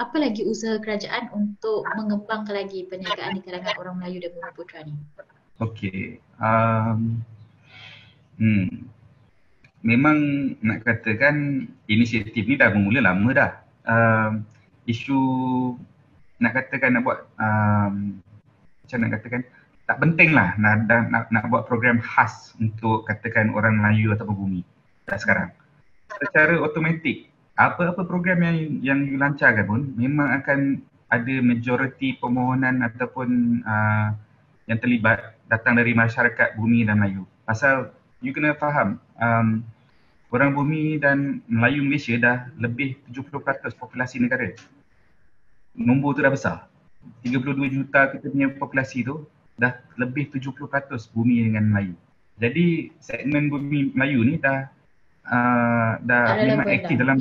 apalagi usaha kerajaan untuk mengembangkan lagi perniagaan di kalangan orang Melayu dan Bumiputra ni? Okey. Memang nak katakan inisiatif ni dah bermula lama dah. Isu nak katakan nak buat macam nak katakan tak penting lah nak buat program khas untuk katakan orang Melayu ataupun bumi. Tak sekarang. Secara automatik apa-apa program yang you lancarkan pun memang akan ada majoriti permohonan ataupun yang terlibat datang dari masyarakat bumi dan Melayu. Pasal you kena faham orang bumi dan Melayu Malaysia dah lebih 70% populasi negara. Nombor tu dah besar. 32 juta kita punya populasi tu dah lebih 70% bumi dengan Melayu. Jadi segmen bumi Melayu ni dah memang aktif dalam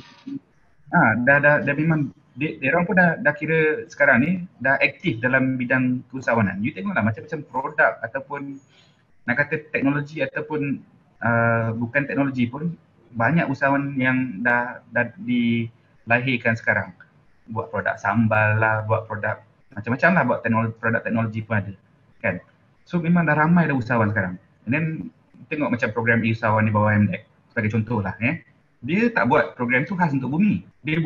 dah memang mereka pun dah kira sekarang ni dah aktif dalam bidang keusahawanan. You tengoklah macam-macam produk ataupun nak kata teknologi ataupun bukan teknologi pun banyak usahawan yang dah dilahirkan sekarang. Buat produk sambal lah, buat produk macam-macam lah, buat produk teknologi pun ada kan. So memang dah ramai dah usahawan sekarang. And then tengok macam program usahawan di bawah MDEC sebagai contoh lah dia tak buat program tu khas untuk bumi, dia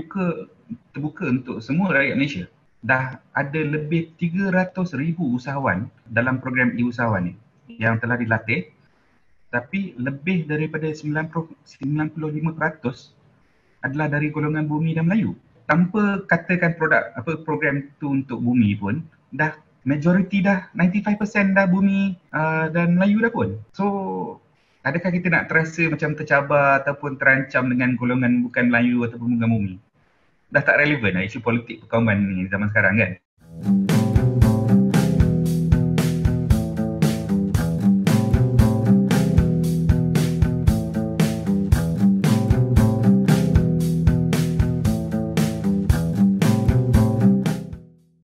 terbuka untuk semua rakyat Malaysia. Dah ada lebih 300,000 usahawan dalam program e-usahawan ni yang telah dilatih, tapi lebih daripada 95% adalah dari golongan bumi dan Melayu. Tanpa katakan produk apa program tu untuk bumi pun dah majoriti dah 95% dah bumi dan Melayu dah pun. So adakah kita nak terasa macam tercabar ataupun terancam dengan golongan bukan Melayu ataupun bukan bumi? Dah tak relevan lah isu politik perkauman ni zaman sekarang kan.